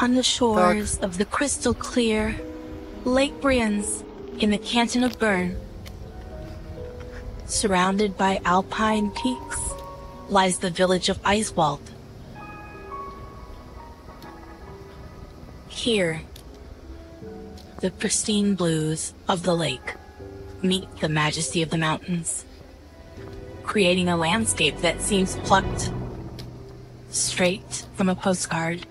on the shores of the crystal clear Lake Brienz in the Canton of Bern. Surrounded by alpine peaks lies the village of Iseltwald. Here, the pristine blues of the lake meet the majesty of the mountains, creating a landscape that seems plucked straight from a postcard.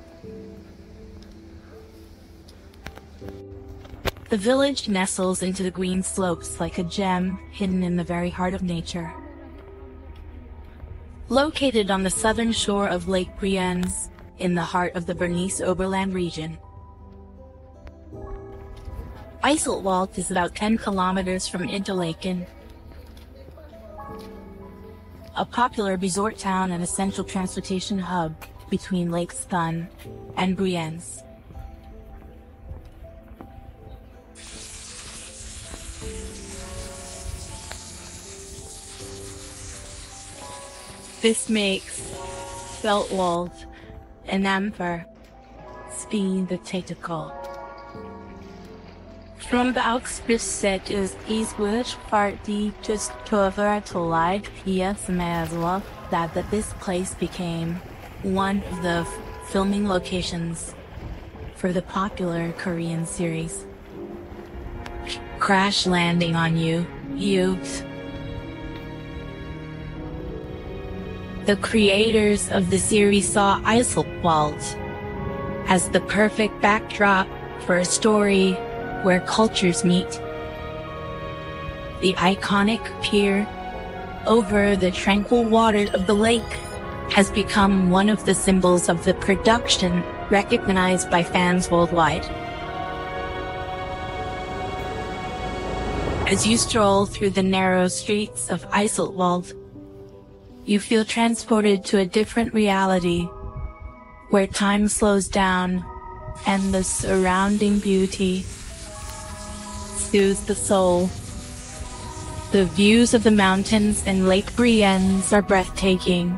The village nestles into the green slopes like a gem hidden in the very heart of nature. Located on the southern shore of Lake Brienz, in the heart of the Bernese Oberland region, Iseltwald is about 10 kilometers from Interlaken, a popular resort town and essential transportation hub between Lakes Thun and Brienz. This makes Iseltwald an amber spin the tentacle. From Beaugsbüsset ist Iseltwald partly just over to Leid. Yes, may as well that this place became one of the filming locations for the popular Korean series Crash Landing on You. The creators of the series saw Iseltwald as the perfect backdrop for a story where cultures meet. The iconic pier over the tranquil waters of the lake has become one of the symbols of the production, recognized by fans worldwide. As you stroll through the narrow streets of Iseltwald, you feel transported to a different reality, where time slows down and the surrounding beauty soothes the soul. The views of the mountains and Lake Brienz are breathtaking,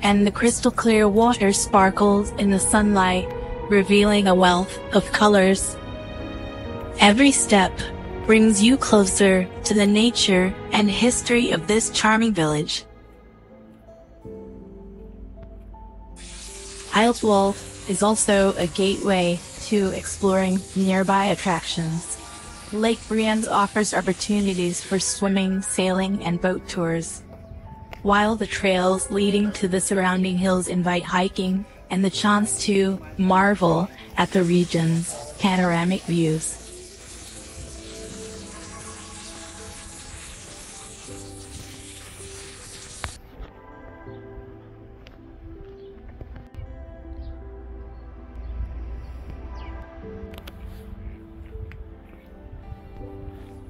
and the crystal clear water sparkles in the sunlight, revealing a wealth of colors. Every step brings you closer to the nature and history of this charming village. Iseltwald is also a gateway to exploring nearby attractions. Lake Brienz offers opportunities for swimming, sailing, and boat tours, while the trails leading to the surrounding hills invite hiking and the chance to marvel at the region's panoramic views.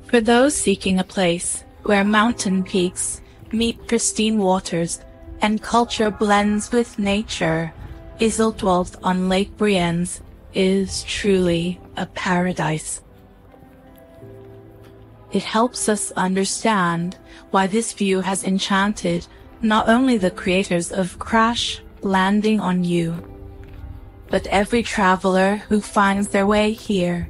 For those seeking a place where mountain peaks meet pristine waters and culture blends with nature, Iseltwald on Lake Brienz is truly a paradise. It helps us understand why this view has enchanted not only the creators of Crash Landing on You, but every traveler who finds their way here.